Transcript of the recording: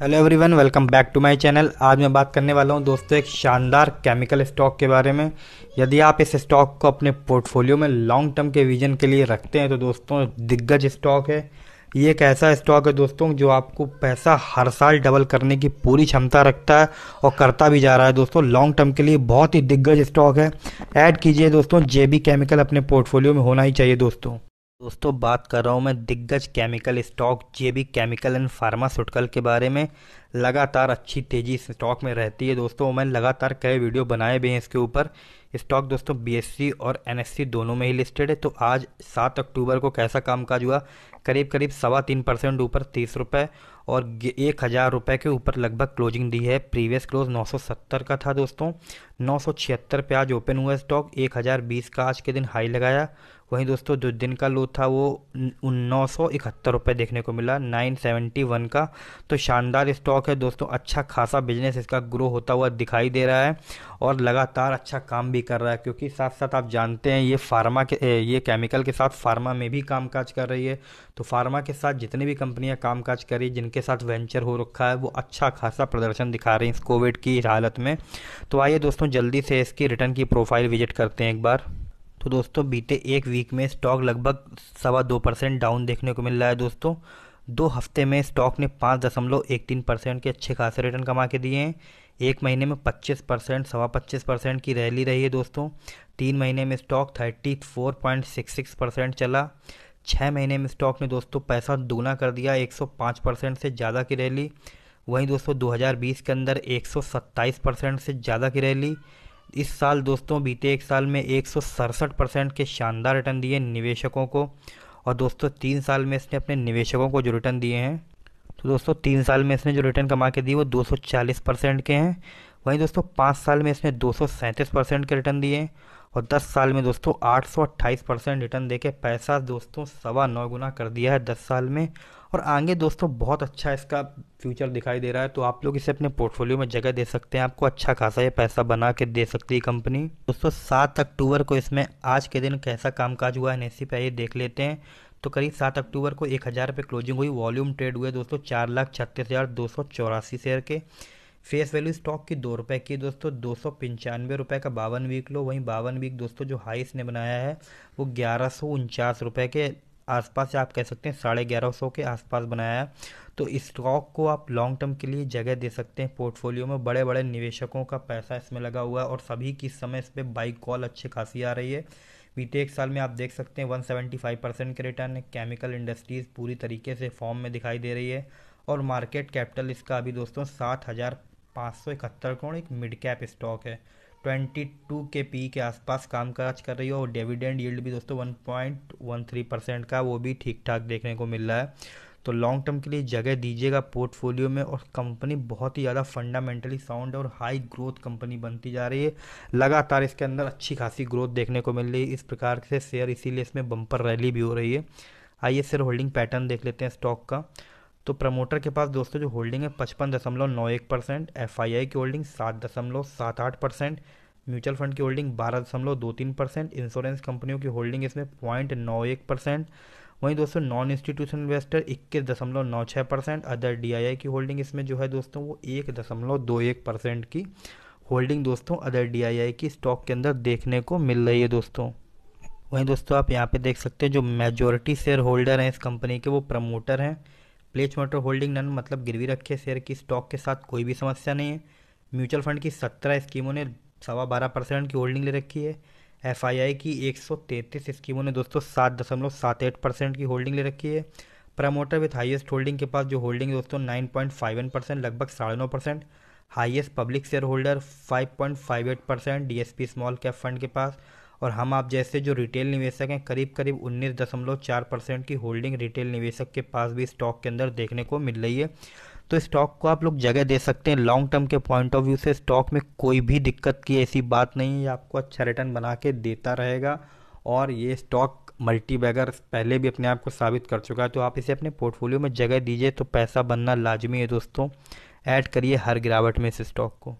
Hello everyone, welcome back to my channel. आज मैं बात करने वाला हूं दोस्तों एक शानदार केमिकल स्टॉक के बारे में। यदि आप इस स्टॉक को अपने पोर्टफोलियो में लॉन्ग टर्म के विजन के लिए रखते हैं तो दोस्तों दिग्गज स्टॉक है। ये एक ऐसा स्टॉक है दोस्तों जो आपको पैसा हर साल डबल करने की पूरी क्षमता रखता है और करता भी जा रहा है दोस्तों। लॉन्ग टर्म के लिए बहुत ही दिग्गज स्टॉक है। ऐड कीजिए दोस्तों, जेबी केमिकल अपने पोर्टफोलियो में होना ही चाहिए दोस्तों। दोस्तों बात कर रहा हूँ मैं दिग्गज chemical stock JB chemical and pharmaceutical के बारे में। लगातार अच्छी तेज़ी इस स्टॉक में रहती है दोस्तों। मैं लगातार कई वीडियो बनाए भी हैं इसके ऊपर। स्टॉक दोस्तों BSE और NSE दोनों में ही लिस्टेड है। तो आज 7 अक्टूबर को कैसा कामकाज हुआ, करीब करीब 3.25% ऊपर 30 रुपये और 1000 रुपये के ऊपर लगभग क्लोजिंग दी है। प्रीवियस क्लोज 970 का था दोस्तों, 976 पे आज ओपन हुआ स्टॉक। 1020 का आज के दिन हाई लगाया। वहीं दोस्तों जो दिन का लो था वो 971 रुपये देखने को मिला, 971 का। तो शानदार स्टॉक है दोस्तों, अच्छा खासा बिजनेस इसका ग्रो होता हुआ दिखाई दे रहा है और लगातार अच्छा काम भी कर रहा है, क्योंकि साथ साथ आप जानते हैं ये केमिकल के साथ फार्मा में भी कामकाज कर रही है। तो फार्मा के साथ जितनी भी कंपनियां कामकाज कर रही, जिनके साथ वेंचर हो रखा है, वो अच्छा खासा प्रदर्शन दिखा रही हैं इस कोविड की हालत में। तो आइए दोस्तों जल्दी से इसकी रिटर्न की प्रोफाइल विजिट करते हैं एक बार। तो दोस्तों बीते एक वीक में स्टॉक लगभग 2.25% डाउन देखने को मिल रहा है दोस्तों। 2 हफ्ते में स्टॉक ने 5.13% के अच्छे खासे रिटर्न कमा के दिए हैं। 1 महीने में 25%, 25.25% की रैली रही है दोस्तों। 3 महीने में स्टॉक 34.66% चला। 6 महीने में स्टॉक ने दोस्तों पैसा दुगना कर दिया, 105% से ज़्यादा की रैली। वहीं दोस्तों 2020 के अंदर 127% से ज़्यादा की रैली। इस साल दोस्तों बीते एक साल में 167% के शानदार रिटर्न दिए निवेशकों को। और दोस्तों 3 साल में इसने अपने निवेशकों को जो रिटर्न दिए हैं, तो दोस्तों 3 साल में इसने जो रिटर्न कमा के दिए वो 240% के हैं। वहीं दोस्तों 5 साल में इसने 237% के रिटर्न दिए और 10 साल में दोस्तों 828% रिटर्न देके पैसा दोस्तों 9.25 गुना कर दिया है 10 साल में। और आगे दोस्तों बहुत अच्छा इसका फ्यूचर दिखाई दे रहा है। तो आप लोग इसे अपने पोर्टफोलियो में जगह दे सकते हैं, आपको अच्छा खासा ये पैसा बना के दे सकती है कंपनी दोस्तों। 7 अक्टूबर को इसमें आज के दिन कैसा कामकाज हुआ NSE पे आइए देख लेते हैं। तो करीब 7 अक्टूबर को 1000 पे क्लोजिंग हुई। वॉल्यूम ट्रेड हुए दोस्तों 4,36,284 शेयर के। फेस वैल्यू स्टॉक की 2 रुपये की दोस्तों, 295 रुपये का 52 वीक लो। वहीं 52 वीक दोस्तों जो हाई इसने बनाया है वो 1149 रुपये के आसपास, आप कह सकते हैं 1150 के आसपास बनाया है। तो इस स्टॉक को आप लॉन्ग टर्म के लिए जगह दे सकते हैं पोर्टफोलियो में। बड़े बड़े निवेशकों का पैसा इसमें लगा हुआ है और सभी की समय इस पर बाई कॉल अच्छी खासी आ रही है। बीते एक साल में आप देख सकते हैं 175% के रिटर्न। केमिकल इंडस्ट्रीज़ पूरी तरीके से फॉर्म में दिखाई दे रही है और मार्केट कैपिटल इसका अभी दोस्तों 7,571 करोड़, एक मिड कैप स्टॉक है। 22 KPE के आसपास कामकाज कर रही है और डिविडेंड यील्ड भी दोस्तों 1.13% का, वो भी ठीक ठाक देखने को मिल रहा है। तो लॉन्ग टर्म के लिए जगह दीजिएगा पोर्टफोलियो में। और कंपनी बहुत ही ज़्यादा फंडामेंटली साउंड और हाई ग्रोथ कंपनी बनती जा रही है। लगातार इसके अंदर अच्छी खासी ग्रोथ देखने को मिल रही है, इस प्रकार से शेयर, इसीलिए इसमें बम्पर रैली भी हो रही है। आइए शेयर होल्डिंग पैटर्न देख लेते हैं स्टॉक का। तो प्रमोटर के पास दोस्तों जो होल्डिंग है 55.91%, FII की होल्डिंग 7.78%, म्यूचुअल फंड की होल्डिंग 12.23%, इंश्योरेंस कंपनियों की होल्डिंग इसमें 0.91%। वहीं दोस्तों non institutional investor 21.96%, other DII की होल्डिंग इसमें जो है दोस्तों वो 1.21% की होल्डिंग दोस्तों अदर DII की स्टॉक के अंदर देखने को मिल रही है दोस्तों। वहीं दोस्तों आप यहाँ पर देख सकते हैं जो मेजोरिटी शेयर होल्डर हैं इस कंपनी के वो प्रमोटर हैं। प्लेज मोटर होल्डिंग नन, मतलब गिरवी रखे शेयर की स्टॉक के साथ कोई भी समस्या नहीं है। म्यूचुअल फंड की 17 स्कीमों ने 12.25% की होल्डिंग ले रखी है। FII की 133 स्कीमों ने दोस्तों 7.78% की होल्डिंग ले रखी है। प्रमोटर विथ हाईएस्ट होल्डिंग के पास जो होल्डिंग दोस्तों 9.51%, लगभग 9.5%। Highest public share holder 5.58% DSP small cap fund के पास। और हम आप जैसे जो रिटेल निवेशक हैं करीब करीब 19.4% की होल्डिंग रिटेल निवेशक के पास भी स्टॉक के अंदर देखने को मिल रही है। तो स्टॉक को आप लोग जगह दे सकते हैं लॉन्ग टर्म के पॉइंट ऑफ व्यू से। स्टॉक में कोई भी दिक्कत की ऐसी बात नहीं है, आपको अच्छा रिटर्न बना के देता रहेगा। और ये स्टॉक मल्टी बैगर पहले भी अपने आप को साबित कर चुका है। तो आप इसे अपने पोर्टफोलियो में जगह दीजिए तो पैसा बनना लाजमी है दोस्तों। ऐड करिए हर गिरावट में इस स्टॉक को।